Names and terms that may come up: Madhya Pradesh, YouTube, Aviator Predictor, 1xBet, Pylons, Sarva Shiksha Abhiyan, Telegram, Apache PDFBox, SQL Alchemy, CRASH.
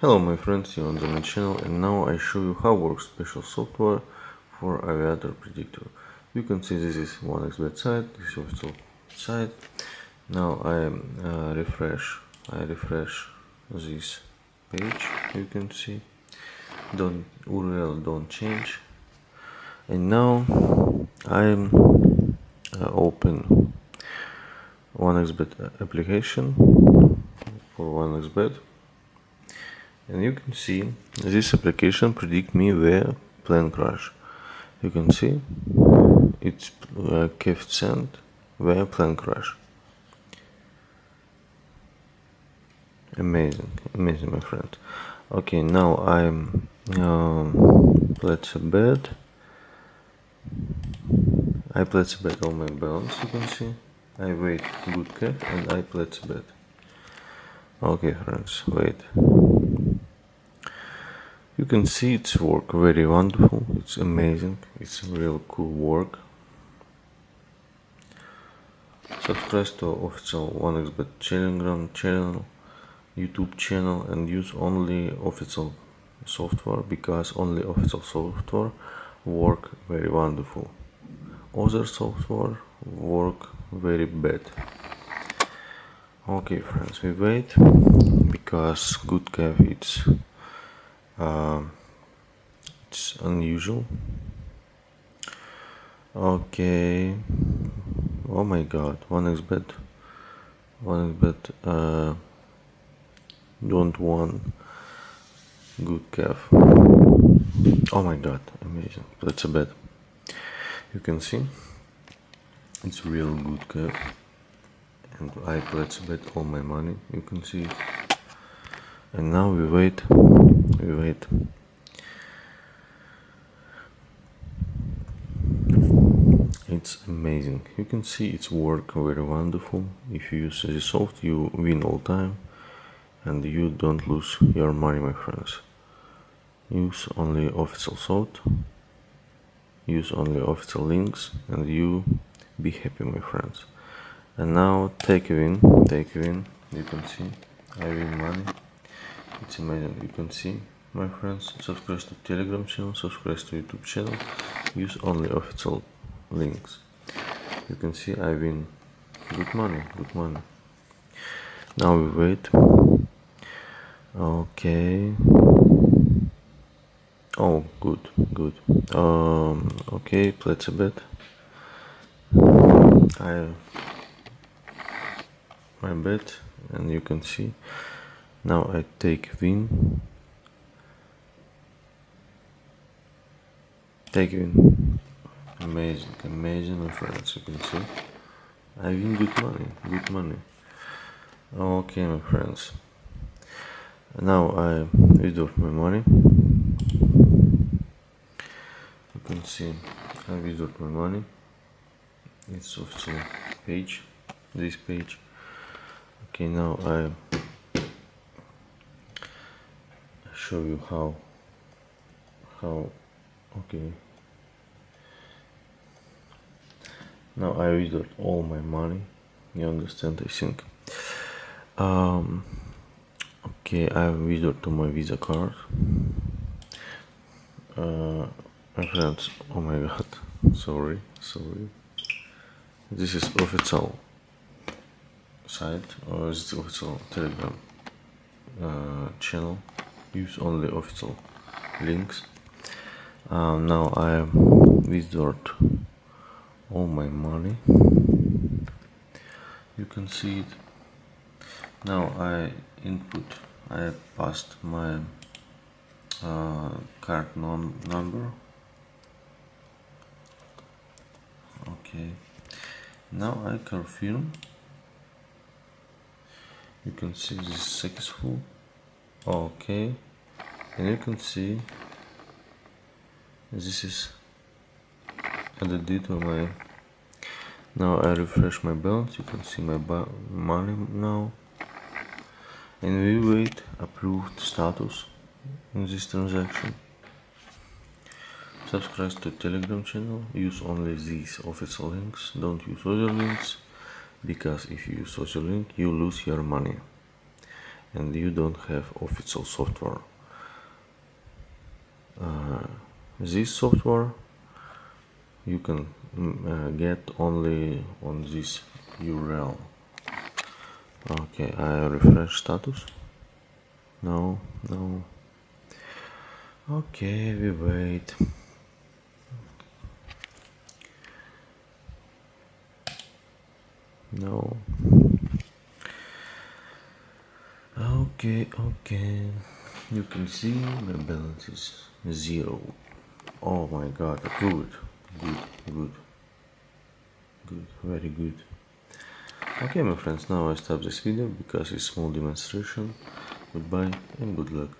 Hello my friends, you're on my channel, and now I show you how works special software for Aviator Predictor. You can see this is 1xBet site, this is also site. Now I refresh this page, you can see URL don't change, and now I'm open 1xBet application for 1xBet. And you can see this application predict me where plane crash. You can see it's coefficient where plane crash. Amazing, amazing, my friend. Okay, now I'm let's bet. I place a bet on my balance. You can see I wait good cap and I place a bet. Okay, friends, wait. You can see it's work very wonderful, it's amazing, it's real cool work. Subscribe to our official 1xBet Telegram channel, YouTube channel, and use only official software, because only official software work very wonderful. Other software work very bad. Okay friends, we wait, because good cap it's unusual. Okay, oh my god, 1xBet don't want good calf. Oh my god, amazing, that's a bet. You can see it's real good calf, and I placed a bet all my money, you can see. And now we wait. It's amazing. You can see it's work very wonderful. If you use the soft, you win all time, and you don't lose your money, my friends. Use only official soft. Use only official links, and you be happy, my friends. And now take a win. You can see I win money. It's amazing. You can see, my friends. Subscribe to Telegram channel, subscribe to YouTube channel, use only official links. You can see I win good money. Now we wait. Okay, oh good. Okay, let's a bet. My bet, and you can see now I take win. Amazing, my friends. You can see I win good money. Okay, my friends, now I withdraw my money. You can see I withdraw my money. It's also this page. Okay, now I show you how. Okay, now I withdrew all my money, you understand, I think. Okay, I withdrew to my Visa card. My friends, oh my god, sorry, this is official site, or is it official Telegram channel? Use only official links. Now I withdraw all my money. You can see it. Now I passed my card number. Okay, now I confirm. You can see this is successful. Okay, and you can see this is added to my. Now I refresh my balance. You can see my money now, and we wait approved status in this transaction. Subscribe to Telegram channel. Use only these official links. Don't use other links, because if you use social link, you lose your money. and you don't have official software. This software you can get only on this URL. Okay, I refresh status. No. Okay, we wait. No. Okay. You can see my balance is 0. Oh my god, good, very good. Okay, my friends, now I stop this video because it's small demonstration. Goodbye and good luck.